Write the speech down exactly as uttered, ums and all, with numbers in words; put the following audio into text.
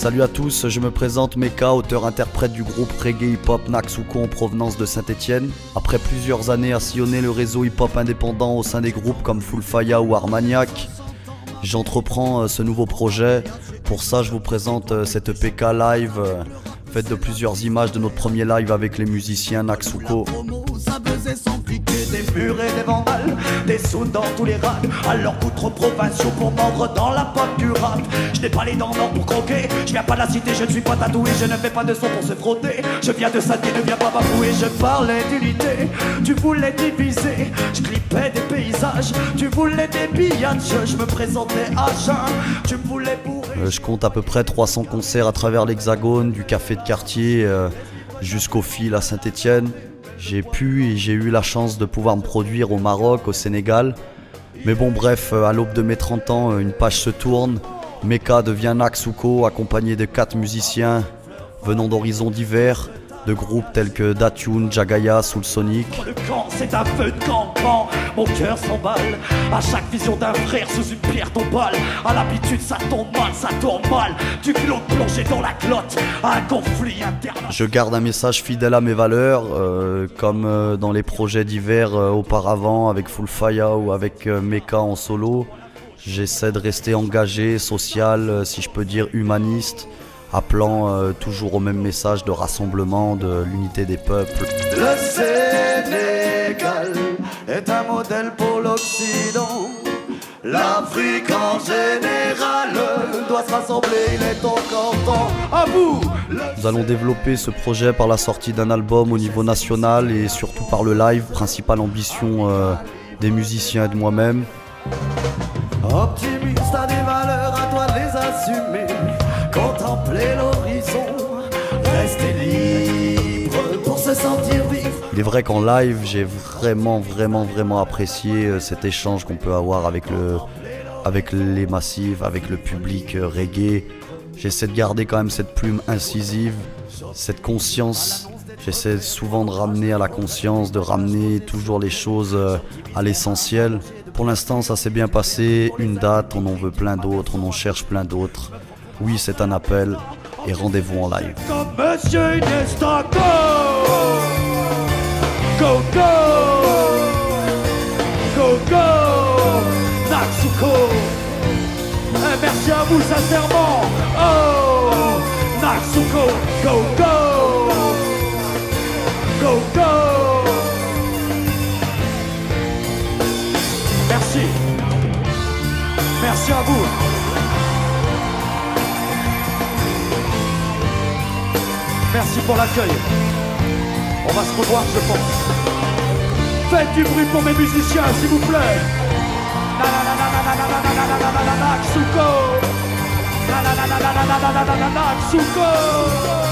Salut à tous, je me présente Méca, auteur-interprète du groupe reggae hip-hop Naxouko en provenance de Saint-Etienne. Après plusieurs années à sillonner le réseau hip-hop indépendant au sein des groupes comme Full Faya ou Art Maniak, j'entreprends ce nouveau projet. Pour ça, je vous présente cette P K live faite de plusieurs images de notre premier live avec les musiciens Naxouko. Des murs et des vandales, des sous dans tous les rats, alors qu'outre-provinciaux pour mordre dans la pote du rap. Je n'ai pas les dents d'or pour croquer, je viens pas de la cité, je ne suis pas tatoué, je ne fais pas de son pour se frotter. Je viens de Saint-Etienne, ne viens pas bafouer. Je parlais d'unité, tu voulais diviser, je clippais des paysages, tu voulais des pillages, je me présentais à jeun, tu voulais bourrer. Euh, je compte à peu près trois cents concerts à travers l'Hexagone, du café de quartier euh, jusqu'au fil à Saint-Etienne. J'ai pu et j'ai eu la chance de pouvoir me produire au Maroc, au Sénégal. Mais bon bref, à l'aube de mes trente ans, une page se tourne. Méca devient Naxouko, accompagné de quatre musiciens venant d'horizons divers, de groupes tels que Datune, Jah Gaia, Soul Sonics. Le camp, c'est un feu de campement, mon cœur s'emballe. À chaque vision d'un frère sous une pierre tombale, à l'habitude ça tombe mal, ça tourne mal. Du clos plongé dans la clotte, un conflit interne. Je garde un message fidèle à mes valeurs, euh, comme euh, dans les projets divers euh, auparavant avec Full Faya ou avec euh, Méca en solo. J'essaie de rester engagé, social, euh, si je peux dire humaniste, appelant euh, toujours au même message de rassemblement, de l'unité des peuples. Le Sénégal est un modèle pour l'Occident. L'Afrique en général doit se rassembler, il est encore temps. À vous! Nous allons développer ce projet par la sortie d'un album au niveau national et surtout par le live, principale ambition euh, des musiciens et de moi-même. Optimiste, à des valeurs, à toi de les assumer. Contempler l'horizon, rester libre pour se sentir vivre. Il est vrai qu'en live, j'ai vraiment, vraiment, vraiment apprécié cet échange qu'on peut avoir avec, le, avec les massifs, avec le public reggae. J'essaie de garder quand même cette plume incisive, cette conscience. J'essaie souvent de ramener à la conscience, de ramener toujours les choses à l'essentiel. Pour l'instant, ça s'est bien passé. Une date, on en veut plein d'autres, on en cherche plein d'autres. Oui, c'est un appel et rendez-vous en live. Monsieur Inesta, go, go, go, go, go, Naxouko. Merci à vous sincèrement. Oh, Naxouko, go, go, go, go. Merci, merci à vous. Merci pour l'accueil. On va se revoir, je pense. Faites du bruit pour mes musiciens, s'il vous plaît. Naxouko. Naxouko.